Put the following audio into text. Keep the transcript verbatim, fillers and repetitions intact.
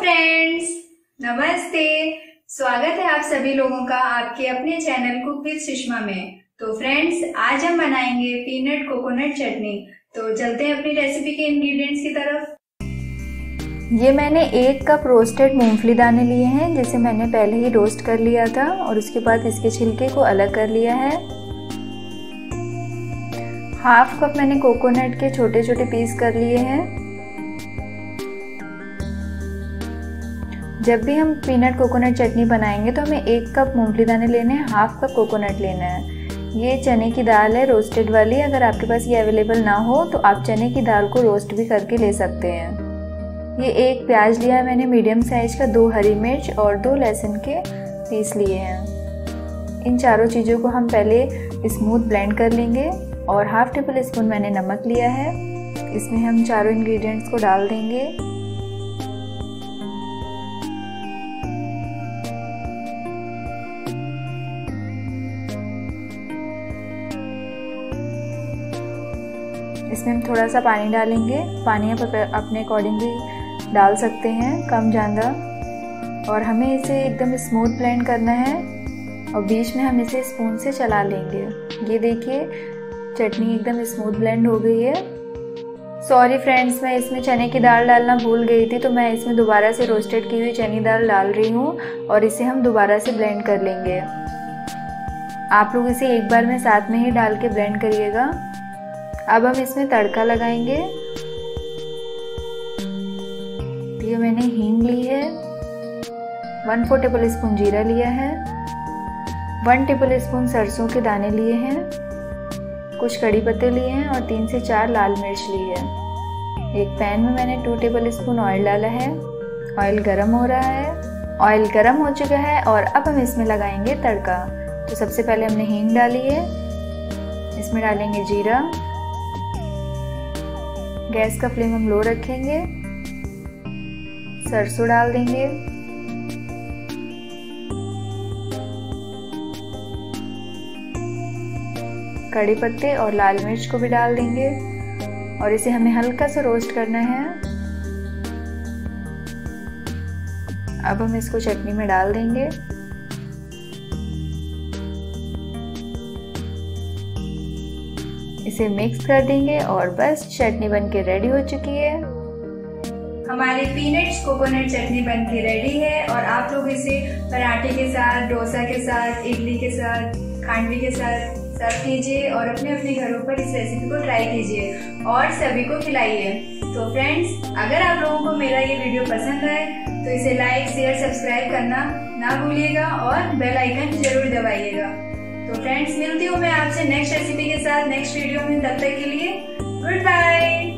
Friends, नमस्ते। स्वागत है आप सभी लोगों का आपके अपने चैनल कुक विद सुषमा में। तो फ्रेंड्स, आज हम बनाएंगे पीनट कोकोनट चटनी। तो चलते हैं अपनी रेसिपी के इंग्रेडिएंट्स की तरफ। ये मैंने एक कप रोस्टेड मूंगफली दाने लिए हैं, जिसे मैंने पहले ही रोस्ट कर लिया था और उसके बाद इसके छिलके को अलग कर लिया है। हाफ कप मैंने कोकोनट के छोटे छोटे पीस कर लिए हैं। जब भी हम पीनट कोकोनट चटनी बनाएंगे तो हमें एक कप मूंगफली दाने लेने हैं, हाफ कप कोकोनट लेना है। ये चने की दाल है रोस्टेड वाली, अगर आपके पास ये अवेलेबल ना हो तो आप चने की दाल को रोस्ट भी करके ले सकते हैं। ये एक प्याज लिया है मैंने मीडियम साइज का, दो हरी मिर्च और दो लहसुन के पीस लिए हैं। इन चारों चीज़ों को हम पहले स्मूथ ब्लेंड कर लेंगे। और हाफ टेबल स्पून मैंने नमक लिया है, इसमें हम चारों इन्ग्रीडियंट्स को डाल देंगे। इसमें हम थोड़ा सा पानी डालेंगे। पानी आप अपने अकॉर्डिंगली डाल सकते हैं, कम ज़्यादा। और हमें इसे एकदम स्मूथ ब्लेंड करना है और बीच में हम इसे स्पून से चला लेंगे। ये देखिए, चटनी एकदम स्मूथ ब्लेंड हो गई है। सॉरी फ्रेंड्स, मैं इसमें चने की दाल डालना भूल गई थी, तो मैं इसमें दोबारा से रोस्टेड की हुई चने दाल डाल रही हूँ और इसे हम दोबारा से ब्लेंड कर लेंगे। आप लोग इसे एक बार में साथ में ही डाल के ब्लेंड करिएगा। अब हम इसमें तड़का लगाएंगे। ये मैंने हींग ली है, वन फोर टेबल स्पून जीरा लिया है, वन टेबल स्पून सरसों के दाने लिए हैं, कुछ कड़ी पत्ते लिए हैं और तीन से चार लाल मिर्च ली है। एक पैन में मैंने टू टेबल स्पून ऑयल डाला है। ऑयल गरम हो रहा है, ऑयल गरम हो चुका है और अब हम इसमें लगाएंगे तड़का। तो सबसे पहले हमने हींग डाली है, इसमें डालेंगे जीरा। गैस का फ्लेम हम लो रखेंगे। सरसों डाल देंगे। कड़ी पत्ते और लाल मिर्च को भी डाल देंगे और इसे हमें हल्का सा रोस्ट करना है। अब हम इसको चटनी में डाल देंगे। इसे मिक्स कर देंगे और बस चटनी बनके रेडी हो चुकी है। हमारी पीनट्स कोकोनट चटनी बनके रेडी है और आप लोग इसे पराठे के साथ, डोसा के साथ, इडली के साथ, खांडवी के साथ सर्व कीजिए और अपने अपने घरों पर इस रेसिपी को ट्राई कीजिए और सभी को खिलाइए। तो फ्रेंड्स, अगर आप लोगों को मेरा ये वीडियो पसंद आए तो इसे लाइक, शेयर, सब्सक्राइब करना ना भूलिएगा और बेल आइकन जरूर दबाइएगा। तो फ्रेंड्स, मिलती हूँ मैं आपसे नेक्स्ट रेसिपी के साथ नेक्स्ट वीडियो में। तब तक के लिए गुड बाय।